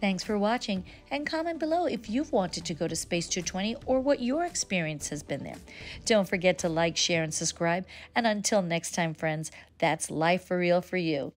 Thanks for watching, and comment below if you've wanted to go to Space 220 or what your experience has been there. Don't forget to like, share, and subscribe. And until next time, friends, that's Life for Real for you.